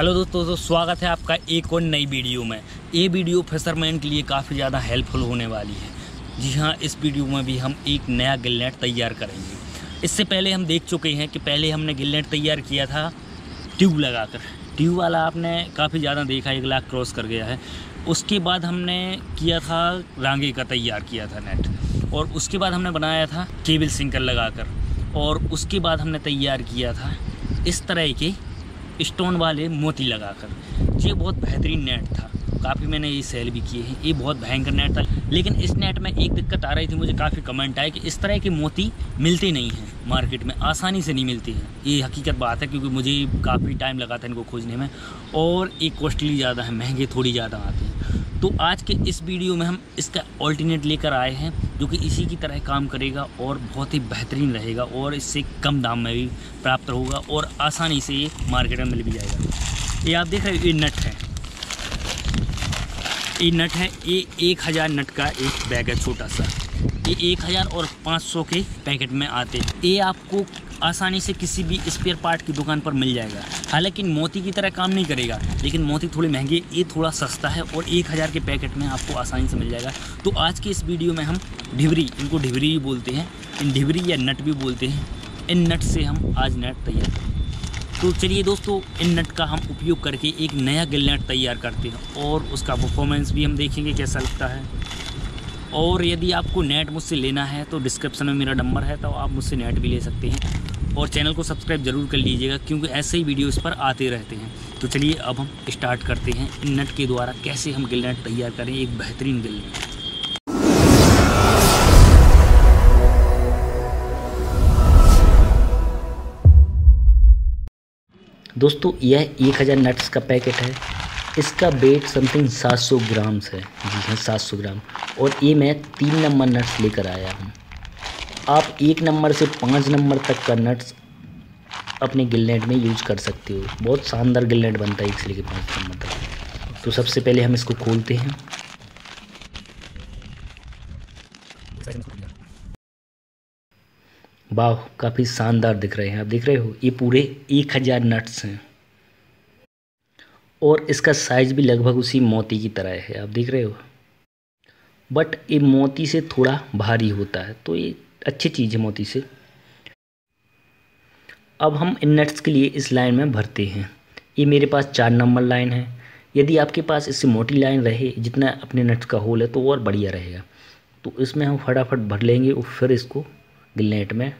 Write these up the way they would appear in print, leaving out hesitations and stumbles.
Hello दोस्तों, तो स्वागत है आपका एक और नई वीडियो में। ये वीडियो फिशरमैन के लिए काफ़ी ज़्यादा हेल्पफुल होने वाली है। जी हाँ, इस वीडियो में भी हम एक नया गिलनेट तैयार करेंगे। इससे पहले हम देख चुके हैं कि पहले हमने गिलनेट तैयार किया था ट्यूब लगाकर। ट्यूब वाला आपने काफ़ी ज़्यादा देखा, 1 लाख क्रॉस कर गया है। उसके बाद हमने किया था रांगे का, तैयार किया था नेट। और उसके बाद हमने बनाया था केबल सिंकर लगाकर। और उसके बाद हमने तैयार किया था इस तरह के स्टोन वाले मोती लगाकर। ये बहुत बेहतरीन नेट था, काफ़ी मैंने ये सेल भी किए हैं। ये बहुत भयंकर नेट था, लेकिन इस नेट में एक दिक्कत आ रही थी। मुझे काफ़ी कमेंट आए कि इस तरह के मोती मिलते नहीं हैं मार्केट में, आसानी से नहीं मिलती हैं। ये हकीकत बात है, क्योंकि मुझे काफ़ी टाइम लगा था इनको खोजने में। और ये कॉस्टली ज़्यादा है, महंगे थोड़ी ज़्यादा आते हैं। तो आज के इस वीडियो में हम इसका ऑल्टरनेट लेकर आए हैं, जो कि इसी की तरह काम करेगा और बहुत ही बेहतरीन रहेगा। और इससे कम दाम में भी प्राप्त होगा और आसानी से ये मार्केट में मिल भी जाएगा। ये आप देख रहे हो, ये नट है, ये नट है। ये 1000 नट का एक बैग है छोटा सा। ये 1000 और 500 के पैकेट में आते हैं। ये आपको आसानी से किसी भी स्पेयर पार्ट की दुकान पर मिल जाएगा। हालांकि मोती की तरह काम नहीं करेगा, लेकिन मोती थोड़ी महंगी, ये थोड़ा सस्ता है। और 1000 के पैकेट में आपको आसानी से मिल जाएगा। तो आज के इस वीडियो में हम ढिबरी, इनको ढिबरी बोलते हैं, इन ढिबरी या नट भी बोलते हैं, इन नट से हम आज नेट तैयार करेंगे। तो चलिए दोस्तों, इन नट का हम उपयोग करके एक नया गिलनेट तैयार करते हैं और उसका परफॉर्मेंस भी हम देखेंगे कैसा लगता है। और यदि आपको नेट मुझसे लेना है तो डिस्क्रिप्शन में मेरा नंबर है, तो आप मुझसे नेट भी ले सकते हैं। और चैनल को सब्सक्राइब ज़रूर कर लीजिएगा, क्योंकि ऐसे ही वीडियोस पर आते रहते हैं। तो चलिए अब हम स्टार्ट करते हैं इन नट के द्वारा कैसे हम गिलनेट तैयार करें, एक बेहतरीन गिलनेट। दोस्तों, यह 1000 नट्स का पैकेट है। इसका वेट समथिंग 700 ग्राम्स है। जी हाँ, 700 ग्राम। और ये मैं 3 नंबर नट्स लेकर आया हूँ। आप 1 नंबर से 5 नंबर तक का नट्स अपने गिलनेट में यूज़ कर सकते हो। बहुत शानदार गिलनेट बनता है 1 से लेकर 5 नंबर तक। तो सबसे पहले हम इसको खोलते हैं। वाह, काफ़ी शानदार दिख रहे हैं। आप देख रहे हो, ये पूरे 1000 नट्स हैं। और इसका साइज़ भी लगभग उसी मोती की तरह है, आप देख रहे हो। बट ये मोती से थोड़ा भारी होता है, तो ये अच्छी चीज़ है मोती से। अब हम इन नट्स के लिए इस लाइन में भरते हैं। ये मेरे पास 4 नंबर लाइन है। यदि आपके पास इससे मोटी लाइन रहे, जितना अपने नट्स का होल है, तो और बढ़िया रहेगा। तो इसमें हम फटाफट भर लेंगे और फिर इसको गिलनेट में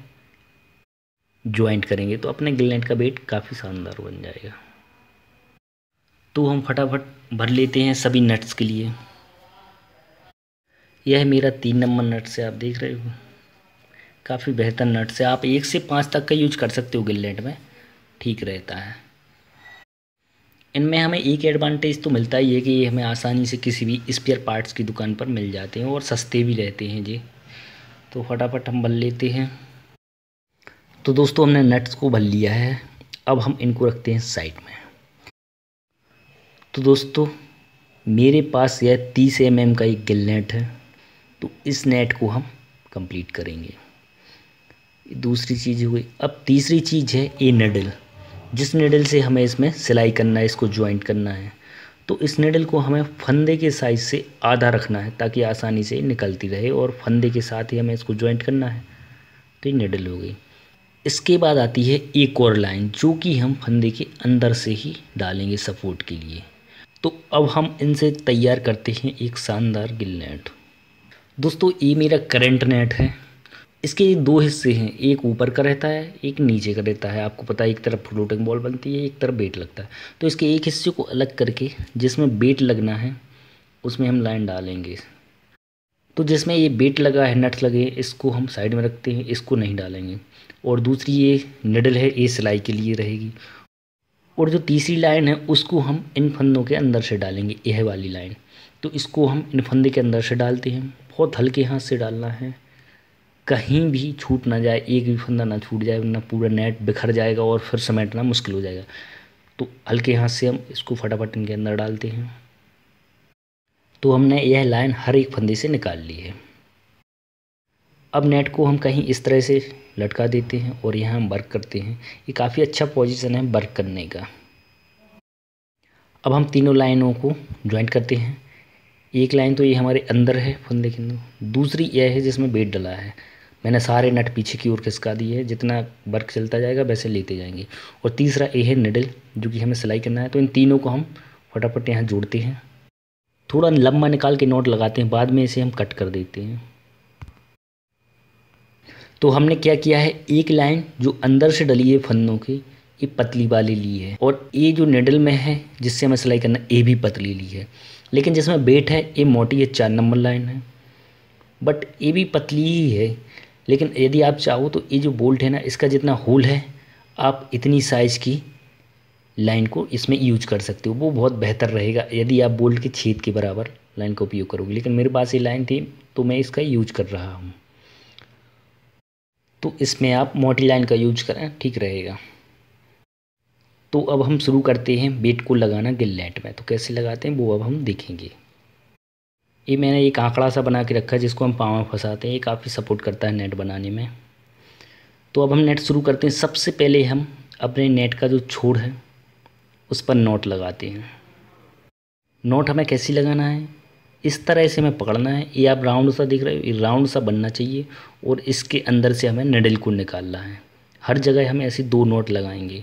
ज्वाइंट करेंगे, तो अपने गिलनेट का वेट काफ़ी शानदार बन जाएगा। तो हम फटाफट भर लेते हैं सभी नट्स के लिए। यह मेरा 3 नंबर नट्स है, आप देख रहे हो। काफ़ी बेहतर नट्स है, आप 1 से 5 तक का यूज कर सकते हो गिलनेट में, ठीक रहता है। इनमें हमें एक एडवांटेज तो मिलता ही है कि ये हमें आसानी से किसी भी स्पेयर पार्ट्स की दुकान पर मिल जाते हैं और सस्ते भी रहते हैं जी। तो फटाफट हम भर लेते हैं। तो दोस्तों, हमने नट्स को भर लिया है। अब हम इनको रखते हैं साइड में। तो दोस्तों, मेरे पास यह 30 mm का एक गिलनेट है, तो इस नेट को हम कंप्लीट करेंगे। दूसरी चीज़ हो गई। अब तीसरी चीज़ है ये निडल, जिस निडल से हमें इसमें सिलाई करना है, इसको ज्वाइंट करना है। तो इस निडल को हमें फंदे के साइज़ से आधा रखना है, ताकि आसानी से निकलती रहे। और फंदे के साथ ही हमें इसको ज्वाइंट करना है। तो ये निडल हो गई। इसके बाद आती है एक और लाइन, जो कि हम फंदे के अंदर से ही डालेंगे सपोर्ट के लिए। तो अब हम इनसे तैयार करते हैं एक शानदार गिलनेट। दोस्तों, ये मेरा करंट नेट है। इसके 2 हिस्से हैं, एक ऊपर का रहता है, एक नीचे का रहता है। आपको पता है, एक तरफ फ्लोटिंग बॉल बनती है, एक तरफ बेट लगता है। तो इसके एक हिस्से को अलग करके, जिसमें बेट लगना है, उसमें हम लाइन डालेंगे। तो जिसमें ये बेट लगा है, नट्स लगे, इसको हम साइड में रखते हैं, इसको नहीं डालेंगे। और दूसरी ये निडल है, ये सिलाई के लिए रहेगी। और जो तीसरी लाइन है, उसको हम इन फंदों के अंदर से डालेंगे, यह वाली लाइन। तो इसको हम इन फंदे के अंदर से डालते हैं। बहुत हल्के हाथ से डालना है, कहीं भी छूट ना जाए, एक भी फंदा ना छूट जाए, वरना पूरा नेट बिखर जाएगा और फिर समेटना मुश्किल हो जाएगा। तो हल्के हाथ से हम इसको फटाफट इनके अंदर डालते हैं। तो हमने यह लाइन हर एक फंदे से निकाल ली है। अब नेट को हम कहीं इस तरह से लटका देते हैं और यहाँ हम वर्क करते हैं। ये काफ़ी अच्छा पोजीशन है वर्क करने का। अब हम तीनों लाइनों को ज्वाइंट करते हैं। एक लाइन तो ये हमारे अंदर है फंदे के अंदर, दूसरी यह है जिसमें बेट डला है। मैंने सारे नट पीछे की ओर खिसका दिए है, जितना वर्क चलता जाएगा वैसे लेते जाएंगे। और तीसरा ये है निडल जो कि हमें सिलाई करना है। तो इन तीनों को हम फटाफट यहाँ जोड़ते हैं, थोड़ा लंबा निकाल के नॉट लगाते हैं, बाद में इसे हम कट कर देते हैं। तो हमने क्या किया है, एक लाइन जो अंदर से डली है फंदों की ये पतली वाली ली है, और ये जो निडल में है जिससे हमें सिलाई करना ये भी पतली ली है, लेकिन जिसमें बेट है ये मोटी है, 4 नंबर लाइन है, बट ये भी पतली ही है। लेकिन यदि आप चाहो तो ये जो बोल्ट है ना, इसका जितना होल है आप इतनी साइज़ की लाइन को इसमें यूज कर सकते हो, वो बहुत बेहतर रहेगा यदि आप बोल्ट के छेद के बराबर लाइन का उपयोग करोगे। लेकिन मेरे पास ये लाइन थी तो मैं इसका यूज कर रहा हूँ, तो इसमें आप मोटी लाइन का यूज करें, ठीक रहेगा। तो अब हम शुरू करते हैं बेट को लगाना गिल्लेट में। तो कैसे लगाते हैं वो अब हम देखेंगे। ये मैंने एक आंकड़ा सा बना के रखा है जिसको हम पाँव में फंसाते हैं, ये काफ़ी सपोर्ट करता है नेट बनाने में। तो अब हम नेट शुरू करते हैं। सबसे पहले हम अपने नेट का जो छोर है उस पर नॉट लगाते हैं। नॉट हमें कैसे लगाना है, इस तरह से हमें पकड़ना है, ये आप राउंड सा दिख रहे हो, ये राउंड सा बनना चाहिए, और इसके अंदर से हमें निडल को निकालना है। हर जगह हमें ऐसे 2 नॉट लगाएंगे।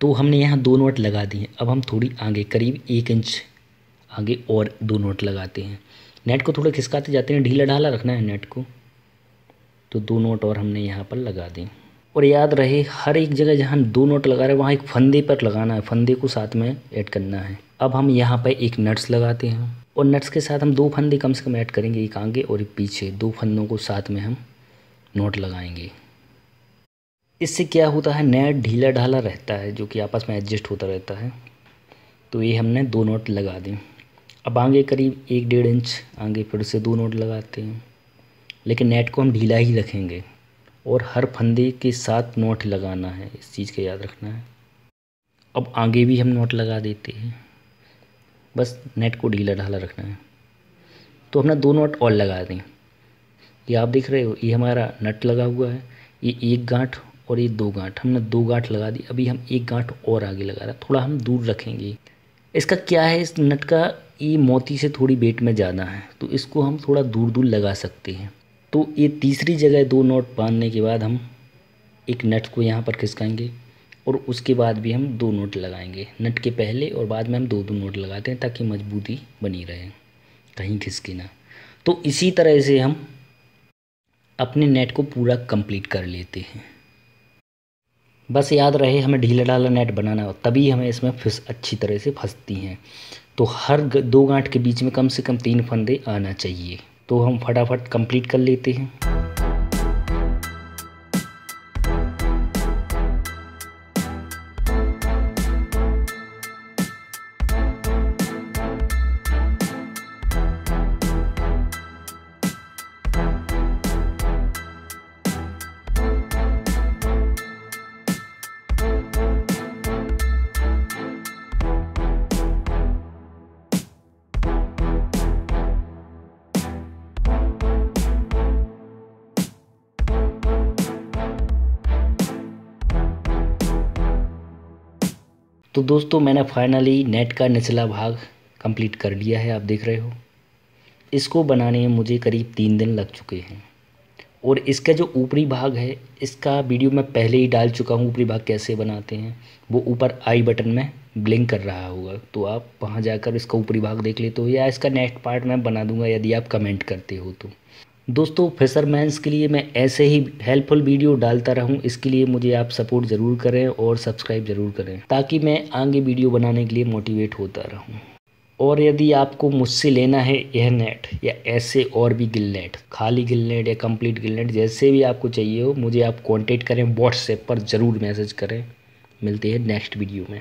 तो हमने यहाँ 2 नॉट लगा दिए। अब हम थोड़ी आगे, करीब 1 इंच आगे और 2 नॉट लगाते हैं। नेट को थोड़ा खिसकाते जाते हैं, ढीला ढाला रखना है नेट को। तो 2 नॉट और हमने यहाँ पर लगा दें। और याद रहे हर एक जगह जहाँ हम 2 नॉट लगा रहे हैं वहाँ एक फंदे पर लगाना है, फंदे को साथ में ऐड करना है। अब हम यहाँ पर एक नट्स लगाते हैं, और नट्स के साथ हम 2 फंदे कम से कम ऐड करेंगे, एक आगे और एक पीछे। 2 फंदों को साथ में हम नॉट लगाएंगे। इससे क्या होता है, नेट ढीला ढाला रहता है जो कि आपस में एडजस्ट होता रहता है। तो ये हमने 2 नॉट लगा दें। अब आगे करीब 1-1.5 इंच आगे फिर से 2 नॉट लगाते हैं, लेकिन नेट को हम ढीला ही रखेंगे, और हर फंदे के साथ नॉट लगाना है, इस चीज़ का याद रखना है। अब आगे भी हम नॉट लगा देते हैं, बस नेट को ढीला ढाला रखना है। तो हमने 2 नॉट और लगा दें। ये आप देख रहे हो, ये हमारा नट लगा हुआ है, ये 1 गांठ और ये 2 गांठ, हमने 2 गांठ लगा दी। अभी हम 1 गांठ और आगे लगा रहे, थोड़ा हम दूर रखेंगे। इसका क्या है, इस नट का ये मोती से थोड़ी बेट में जाना है, तो इसको हम थोड़ा दूर दूर लगा सकते हैं। तो ये तीसरी जगह 2 नॉट बांधने के बाद हम एक नट को यहाँ पर खिसकाएंगे, और उसके बाद भी हम 2 नॉट लगाएंगे। नट के पहले और बाद में हम 2 नॉट लगाते हैं ताकि मजबूती बनी रहे, कहीं खिसके ना। तो इसी तरह से हम अपने नेट को पूरा कंप्लीट कर लेते हैं। बस याद रहे हमें ढीला ढाला नेट बनाना हो, तभी हमें इसमें फिश अच्छी तरह से फंसती हैं। तो हर 2 गांठ के बीच में कम से कम 3 फंदे आना चाहिए। तो हम फटाफट कंप्लीट कर लेते हैं। तो दोस्तों मैंने फाइनली नेट का निचला भाग कंप्लीट कर लिया है, आप देख रहे हो। इसको बनाने में मुझे करीब 3 दिन लग चुके हैं, और इसका जो ऊपरी भाग है इसका वीडियो मैं पहले ही डाल चुका हूँ, ऊपरी भाग कैसे बनाते हैं। वो ऊपर आई बटन में ब्लिंक कर रहा होगा, तो आप वहाँ जाकर इसका ऊपरी भाग देख लेते हो, या इसका नेक्स्ट पार्ट मैं बना दूँगा यदि आप कमेंट करते हो तो। दोस्तों फिशरमैन्स के लिए मैं ऐसे ही हेल्पफुल वीडियो डालता रहूं, इसके लिए मुझे आप सपोर्ट ज़रूर करें और सब्सक्राइब ज़रूर करें, ताकि मैं आगे वीडियो बनाने के लिए मोटिवेट होता रहूं। और यदि आपको मुझसे लेना है यह नेट, या ऐसे और भी गिल नेट, खाली गिल नेट या कंप्लीट गिल नेट, जैसे भी आपको चाहिए हो मुझे आप कॉन्टेक्ट करें, व्हाट्सएप पर ज़रूर मैसेज करें। मिलते हैं नेक्स्ट वीडियो में।